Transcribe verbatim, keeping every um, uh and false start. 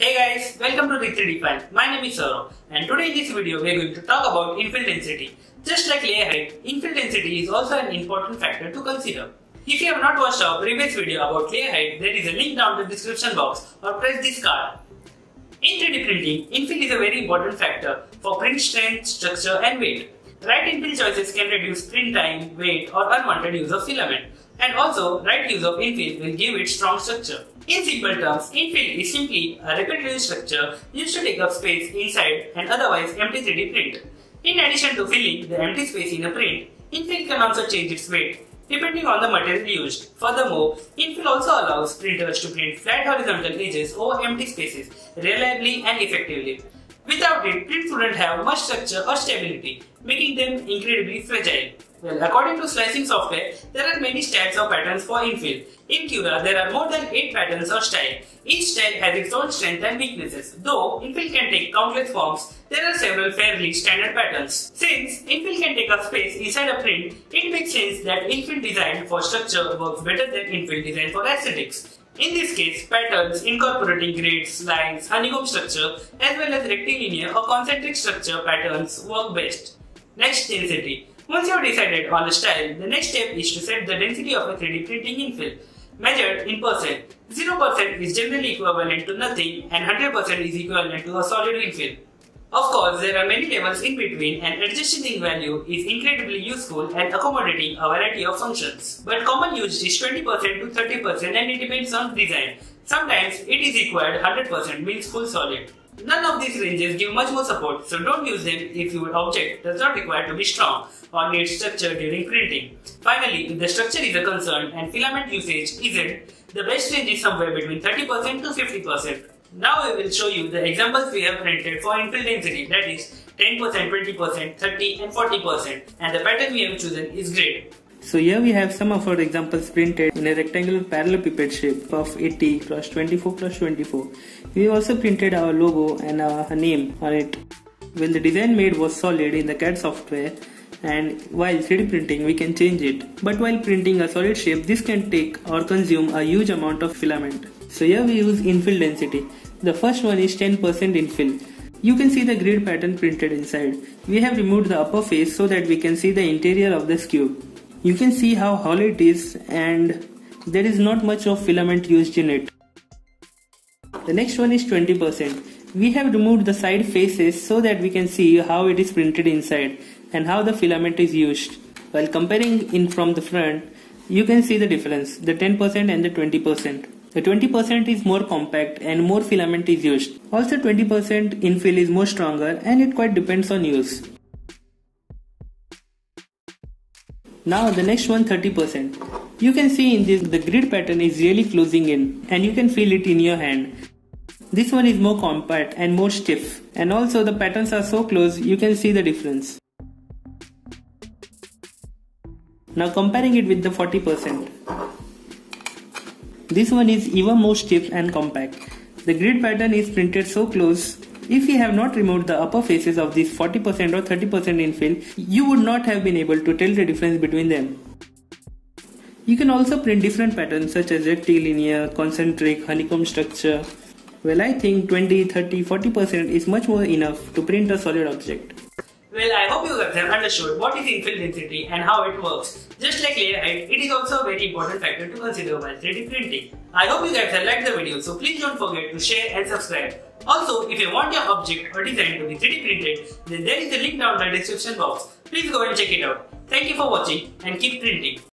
Hey guys, welcome to D three D five. My name is Saurav, and today in this video we are going to talk about infill density. Just like layer height, infill density is also an important factor to consider. If you have not watched our previous video about layer height, there is a link down in the description box or press this card. In three D printing, infill is a very important factor for print strength, structure and weight. Right infill choices can reduce print time, weight or unwanted use of filament. And also, right use of infill will give it strong structure. In simple terms, infill is simply a repetitive structure used to take up space inside an otherwise empty three D print. In addition to filling the empty space in a print, infill can also change its weight, depending on the material used. Furthermore, infill also allows printers to print flat horizontal edges over empty spaces reliably and effectively. Without it, prints wouldn't have much structure or stability, making them incredibly fragile. Well, according to slicing software, there are many styles or patterns for infill. In Cura, there are more than eight patterns or styles. Each style has its own strengths and weaknesses. Though infill can take countless forms, there are several fairly standard patterns. Since infill can take up space inside a print, it makes sense that infill design for structure works better than infill design for aesthetics. In this case, patterns incorporating grids, lines, honeycomb structure, as well as rectilinear or concentric structure patterns work best. Next, density. Once you have decided on a style, the next step is to set the density of a three D printing infill, measured in percent. zero percent is generally equivalent to nothing and one hundred percent is equivalent to a solid infill. Of course, there are many levels in between, and adjusting the value is incredibly useful and accommodating a variety of functions. But common use is twenty percent to thirty percent, and it depends on design. Sometimes it is required one hundred percent means full solid. None of these ranges give much more support, so don't use them if your object does not require to be strong or need structure during printing. Finally, if the structure is a concern and filament usage isn't, the best range is somewhere between thirty percent to fifty percent. Now we will show you the examples we have printed for infill density, that is ten percent, twenty percent, thirty percent and forty percent, and the pattern we have chosen is grid. So here we have some of our examples printed in a rectangular parallelepiped shape of eighty cross twenty-four cross twenty-four. We also printed our logo and our name on it. When the design made was solid in the C A D software, and while three D printing we can change it. But while printing a solid shape, this can take or consume a huge amount of filament. So here we use infill density. The first one is ten percent infill. You can see the grid pattern printed inside. We have removed the upper face so that we can see the interior of this cube. You can see how hollow it is, and there is not much of filament used in it. The next one is twenty percent. We have removed the side faces so that we can see how it is printed inside and how the filament is used. While comparing in from the front, you can see the difference, the ten percent and the twenty percent. The twenty percent is more compact and more filament is used. Also, twenty percent infill is more stronger, and it quite depends on use. Now the next one, thirty percent. You can see in this the grid pattern is really closing in, and you can feel it in your hand. This one is more compact and more stiff, and also the patterns are so close you can see the difference. Now comparing it with the forty percent. This one is even more stiff and compact. The grid pattern is printed so close. If we have not removed the upper faces of this forty percent or thirty percent infill, you would not have been able to tell the difference between them. You can also print different patterns such as rectilinear, concentric, honeycomb structure. Well, I think twenty, thirty, forty percent is much more enough to print a solid object. Well, I hope you guys have understood what is infill density and how it works. Just like layer height, it is also a very important factor to consider while three D printing. I hope you guys have liked the video, so please don't forget to share and subscribe. Also, if you want your object or design to be three D printed, then there is a link down in the description box. Please go and check it out. Thank you for watching, and keep printing.